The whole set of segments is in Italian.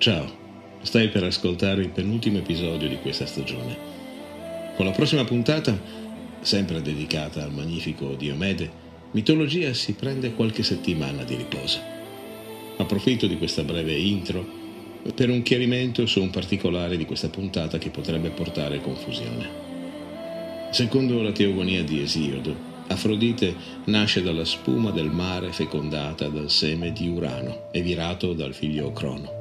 Ciao, stai per ascoltare il penultimo episodio di questa stagione. Con la prossima puntata, sempre dedicata al magnifico Diomede, Mitologia si prende qualche settimana di riposo. Approfitto di questa breve intro per un chiarimento su un particolare di questa puntata che potrebbe portare confusione. Secondo la Teogonia di Esiodo, Afrodite nasce dalla spuma del mare fecondata dal seme di Urano e virato dal figlio Crono.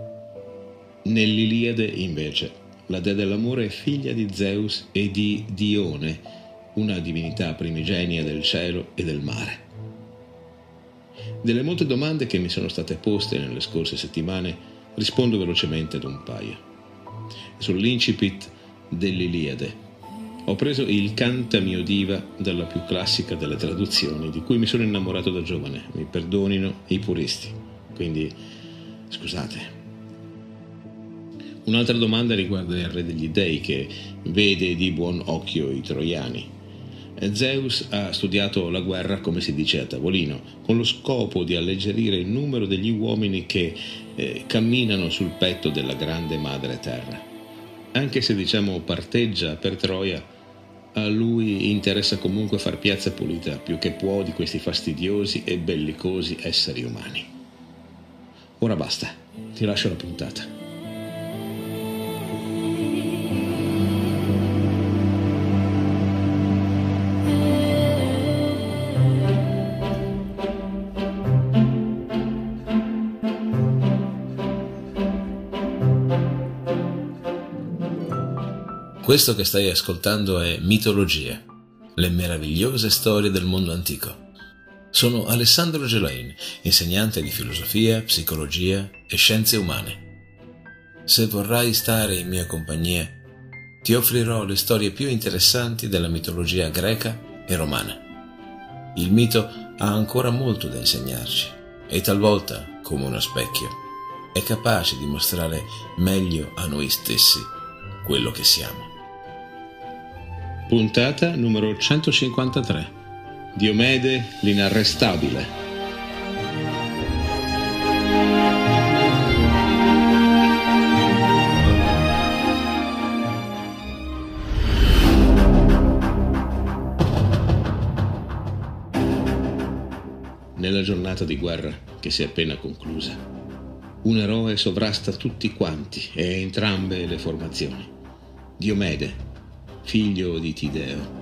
Nell'Iliade, invece, la dea dell'amore è figlia di Zeus e di Dione, una divinità primigenia del cielo e del mare. Delle molte domande che mi sono state poste nelle scorse settimane, rispondo velocemente ad un paio. Sull'incipit dell'Iliade ho preso il Canta mio diva dalla più classica delle traduzioni di cui mi sono innamorato da giovane, mi perdonino i puristi, quindi scusate. Un'altra domanda riguarda il Re degli Dèi, che vede di buon occhio i troiani. Zeus ha studiato la guerra, come si dice a tavolino, con lo scopo di alleggerire il numero degli uomini che camminano sul petto della grande madre terra. Anche se, diciamo, parteggia per Troia, a lui interessa comunque far piazza pulita più che può di questi fastidiosi e bellicosi esseri umani. Ora basta, ti lascio la puntata. Questo che stai ascoltando è Mitologia, le meravigliose storie del mondo antico. Sono Alessandro Gelain, insegnante di filosofia, psicologia e scienze umane. Se vorrai stare in mia compagnia, ti offrirò le storie più interessanti della mitologia greca e romana. Il mito ha ancora molto da insegnarci e talvolta, come uno specchio, è capace di mostrare meglio a noi stessi quello che siamo. Puntata numero 153. Diomede l'inarrestabile. Nella giornata di guerra che si è appena conclusa, un eroe sovrasta tutti quanti e entrambe le formazioni. Diomede, figlio di Tideo.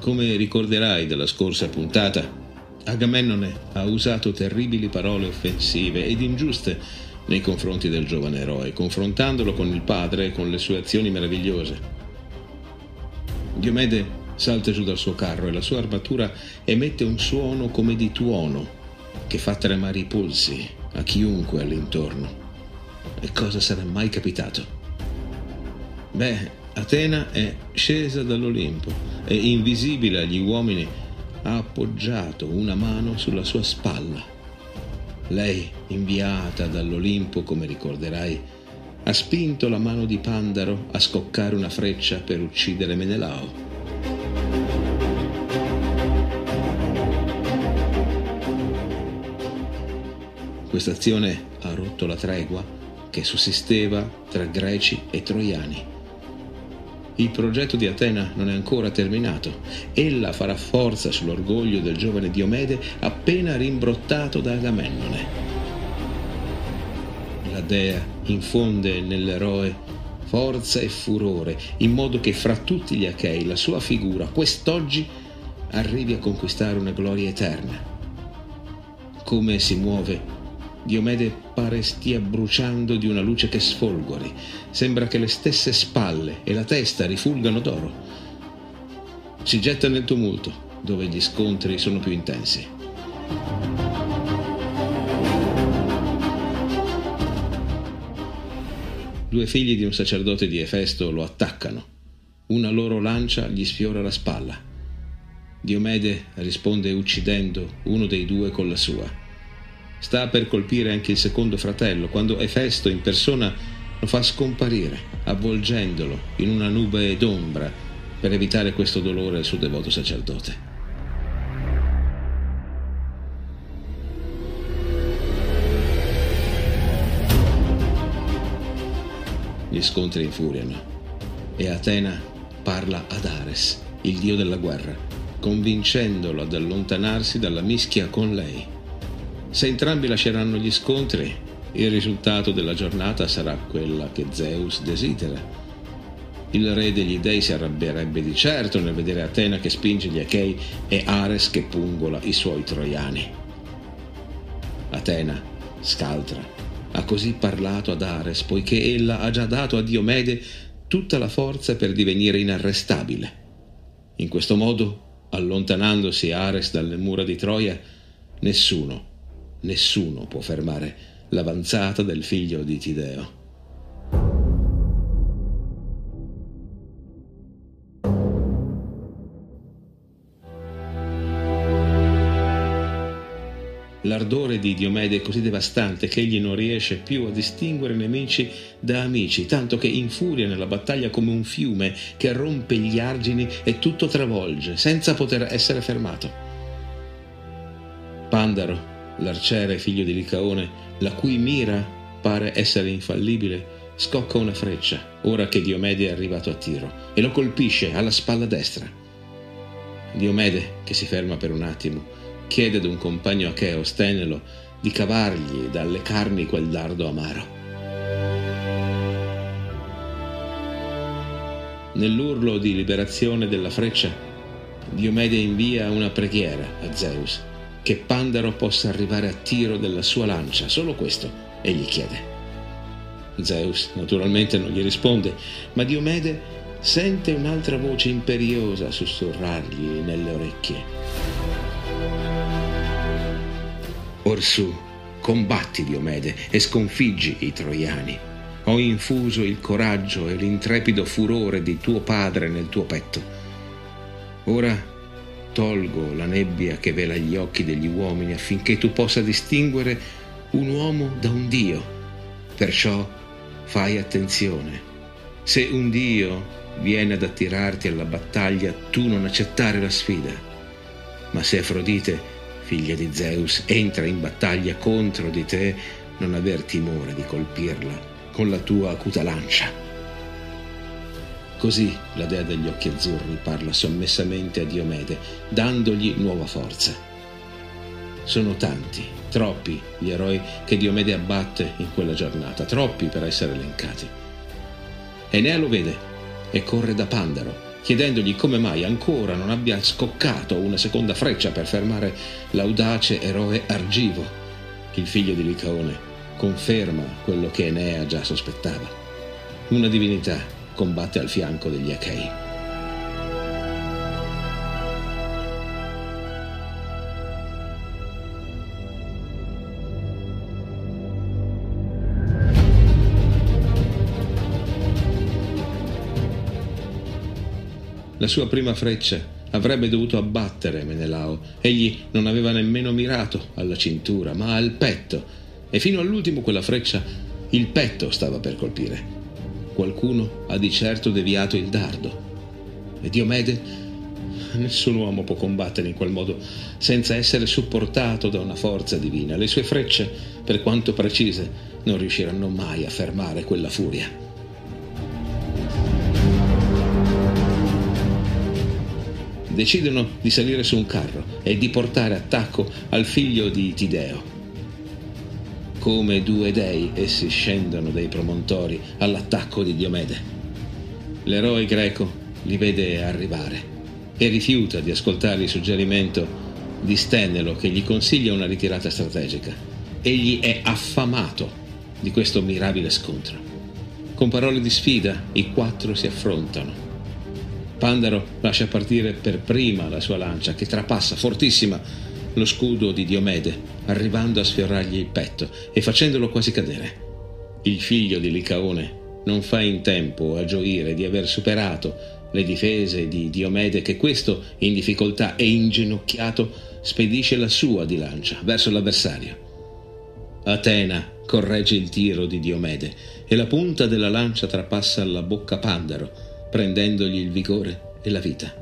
Come ricorderai dalla scorsa puntata, Agamennone ha usato terribili parole offensive ed ingiuste nei confronti del giovane eroe, confrontandolo con il padre e con le sue azioni meravigliose. Diomede salta giù dal suo carro e la sua armatura emette un suono come di tuono che fa tremare i polsi a chiunque all'intorno. E cosa sarà mai capitato? Beh, Atena è scesa dall'Olimpo e, invisibile agli uomini, ha appoggiato una mano sulla sua spalla. Lei, inviata dall'Olimpo, come ricorderai, ha spinto la mano di Pandaro a scoccare una freccia per uccidere Menelao. Questa azione ha rotto la tregua che sussisteva tra greci e troiani. Il progetto di Atena non è ancora terminato. Ella farà forza sull'orgoglio del giovane Diomede appena rimbrottato da Agamennone. La dea infonde nell'eroe forza e furore, in modo che fra tutti gli Achei la sua figura, quest'oggi, arrivi a conquistare una gloria eterna. Come si muove, Diomede pare stia bruciando di una luce che sfolgori. Sembra che le stesse spalle e la testa rifulgano d'oro. Si getta nel tumulto, dove gli scontri sono più intensi. Due figli di un sacerdote di Efesto lo attaccano. Una loro lancia gli sfiora la spalla. Diomede risponde uccidendo uno dei due con la sua. Sta per colpire anche il secondo fratello, quando Efesto in persona lo fa scomparire, avvolgendolo in una nube d'ombra per evitare questo dolore al suo devoto sacerdote. Gli scontri infuriano e Atena parla ad Ares, il dio della guerra, convincendolo ad allontanarsi dalla mischia con lei. Se entrambi lasceranno gli scontri, il risultato della giornata sarà quella che Zeus desidera. Il re degli dèi si arrabbierebbe di certo nel vedere Atena che spinge gli Achei e Ares che pungola i suoi troiani. Atena, scaltra, ha così parlato ad Ares, poiché ella ha già dato a Diomede tutta la forza per divenire inarrestabile. In questo modo, allontanandosi Ares dalle mura di Troia, nessuno può fermare l'avanzata del figlio di Tideo. L'ardore di Diomede è così devastante che egli non riesce più a distinguere nemici da amici, tanto che infuria nella battaglia come un fiume che rompe gli argini e tutto travolge, senza poter essere fermato. Pandaro, l'arciere figlio di Licaone, la cui mira pare essere infallibile, scocca una freccia, ora che Diomede è arrivato a tiro, e lo colpisce alla spalla destra. Diomede, che si ferma per un attimo, chiede ad un compagno acheo, Stenelo, di cavargli dalle carni quel dardo amaro. Nell'urlo di liberazione della freccia, Diomede invia una preghiera a Zeus, che Pandaro possa arrivare a tiro della sua lancia, solo questo egli chiede. Zeus naturalmente non gli risponde, ma Diomede sente un'altra voce imperiosa sussurrargli nelle orecchie. Orsù, combatti Diomede e sconfiggi i troiani. Ho infuso il coraggio e l'intrepido furore di tuo padre nel tuo petto. Ora tolgo la nebbia che vela gli occhi degli uomini affinché tu possa distinguere un uomo da un dio. Perciò fai attenzione. Se un dio viene ad attirarti alla battaglia, tu non accettare la sfida. Ma se Afrodite, figlia di Zeus, entra in battaglia contro di te, non aver timore di colpirla con la tua acuta lancia. Così la dea degli occhi azzurri parla sommessamente a Diomede, dandogli nuova forza. Sono tanti, troppi gli eroi che Diomede abbatte in quella giornata, troppi per essere elencati. Enea lo vede e corre da Pandaro, chiedendogli come mai ancora non abbia scoccato una seconda freccia per fermare l'audace eroe argivo. Il figlio di Licaone conferma quello che Enea già sospettava. Una divinità combatte al fianco degli Achei. La sua prima freccia avrebbe dovuto abbattere Menelao. Egli non aveva nemmeno mirato alla cintura, ma al petto, e fino all'ultimo quella freccia, il petto, stava per colpire. Qualcuno ha di certo deviato il dardo. E Diomede? Nessun uomo può combattere in quel modo senza essere supportato da una forza divina. Le sue frecce, per quanto precise, non riusciranno mai a fermare quella furia. Decidono di salire su un carro e di portare attacco al figlio di Tideo. Come due dei, essi scendono dai promontori all'attacco di Diomede. L'eroe greco li vede arrivare e rifiuta di ascoltare il suggerimento di Stenelo, che gli consiglia una ritirata strategica. Egli è affamato di questo mirabile scontro. Con parole di sfida i quattro si affrontano. Pandaro lascia partire per prima la sua lancia, che trapassa fortissima lo scudo di Diomede, arrivando a sfiorargli il petto e facendolo quasi cadere. Il figlio di Licaone non fa in tempo a gioire di aver superato le difese di Diomede, che questo, in difficoltà e inginocchiato, spedisce la sua di lancia verso l'avversario. Atena corregge il tiro di Diomede e la punta della lancia trapassa la bocca Pandaro, prendendogli il vigore della vita.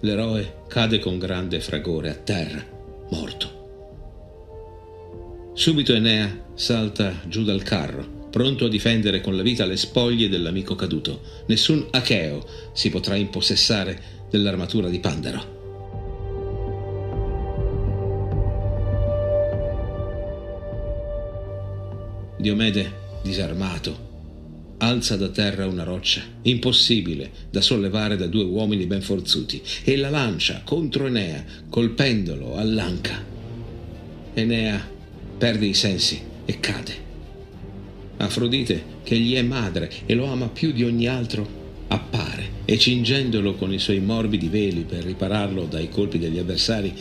L'eroe cade con grande fragore a terra, morto. Subito Enea salta giù dal carro, pronto a difendere con la vita le spoglie dell'amico caduto. Nessun acheo si potrà impossessare dell'armatura di Pandaro. Diomede, disarmato, alza da terra una roccia, impossibile da sollevare da due uomini ben forzuti, e la lancia contro Enea, colpendolo all'anca. Enea perde i sensi e cade. Afrodite, che gli è madre e lo ama più di ogni altro, appare e, cingendolo con i suoi morbidi veli per ripararlo dai colpi degli avversari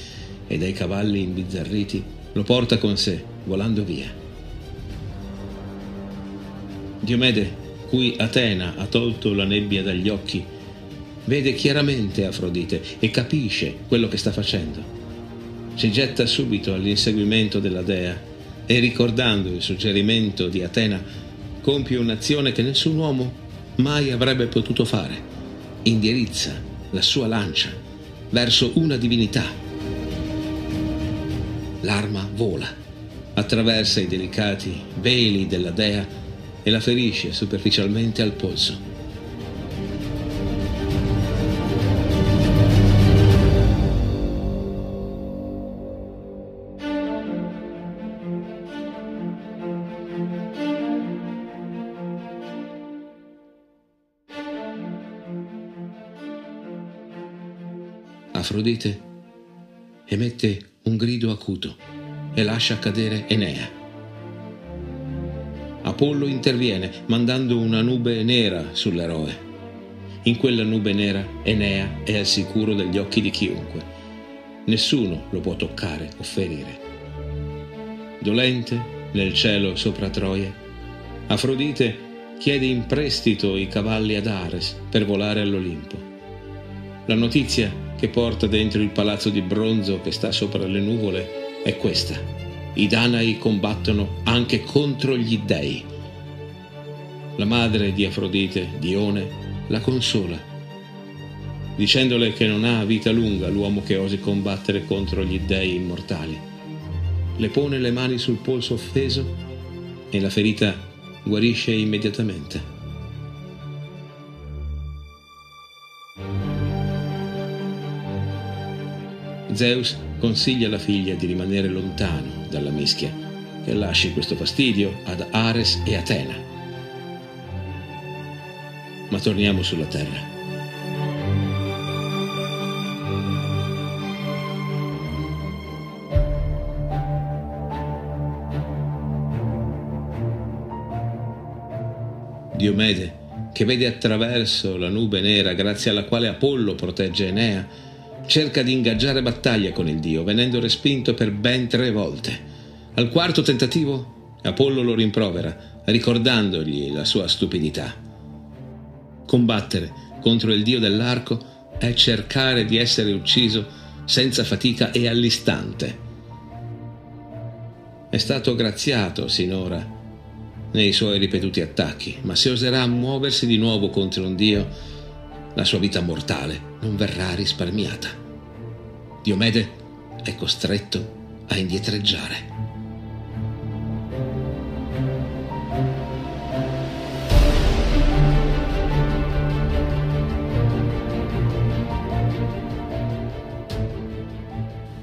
e dai cavalli imbizzarriti, lo porta con sé, volando via. Diomede, cui Atena ha tolto la nebbia dagli occhi, vede chiaramente Afrodite e capisce quello che sta facendo. Si getta subito all'inseguimento della dea e, ricordando il suggerimento di Atena, compie un'azione che nessun uomo mai avrebbe potuto fare. Indirizza la sua lancia verso una divinità. L'arma vola, attraversa i delicati veli della dea e la ferisce superficialmente al polso. Afrodite emette un grido acuto e lascia cadere Enea. Apollo interviene, mandando una nube nera sull'eroe. In quella nube nera Enea è al sicuro dagli occhi di chiunque. Nessuno lo può toccare o ferire. Dolente, nel cielo sopra Troia, Afrodite chiede in prestito i cavalli ad Ares per volare all'Olimpo. La notizia che porta dentro il palazzo di bronzo che sta sopra le nuvole è questa. I Danai combattono anche contro gli dèi. La madre di Afrodite, Dione, la consola, dicendole che non ha vita lunga l'uomo che osi combattere contro gli dèi immortali. Le pone le mani sul polso offeso e la ferita guarisce immediatamente. Zeus consiglia alla figlia di rimanere lontano dalla mischia, che lasci questo fastidio ad Ares e Atena. Ma torniamo sulla terra. Diomede, che vede attraverso la nube nera grazie alla quale Apollo protegge Enea, cerca di ingaggiare battaglia con il dio, venendo respinto per ben 3 volte. Al quarto tentativo, Apollo lo rimprovera, ricordandogli la sua stupidità. Combattere contro il dio dell'arco è cercare di essere ucciso senza fatica e all'istante. È stato graziato sinora nei suoi ripetuti attacchi, ma se oserà muoversi di nuovo contro un dio, la sua vita mortale non verrà risparmiata. Diomede è costretto a indietreggiare.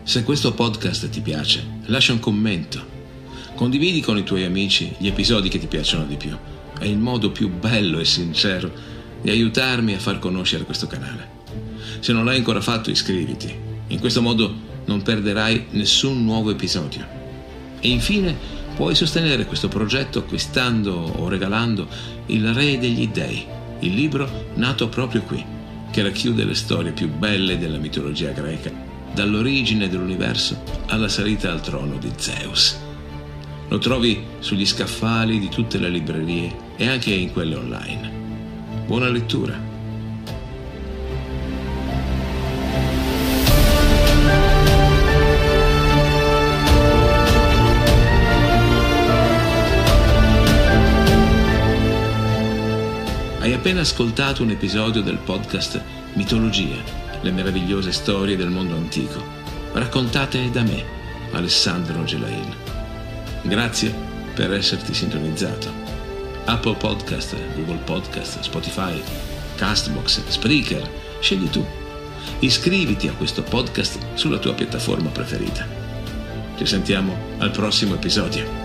Se questo podcast ti piace, lascia un commento. Condividi con i tuoi amici gli episodi che ti piacciono di più. È il modo più bello e sincero di aiutarmi a far conoscere questo canale. Se non l'hai ancora fatto, iscriviti. In questo modo non perderai nessun nuovo episodio. E infine puoi sostenere questo progetto acquistando o regalando Il Re degli Dèi, il libro nato proprio qui, che racchiude le storie più belle della mitologia greca, dall'origine dell'universo alla salita al trono di Zeus. Lo trovi sugli scaffali di tutte le librerie e anche in quelle online. Buona lettura! Hai appena ascoltato un episodio del podcast Mitologia, le meravigliose storie del mondo antico, raccontate da me, Alessandro Gelain. Grazie per esserti sintonizzato. Apple Podcast, Google Podcast, Spotify, Castbox, Spreaker, scegli tu. Iscriviti a questo podcast sulla tua piattaforma preferita. Ci sentiamo al prossimo episodio.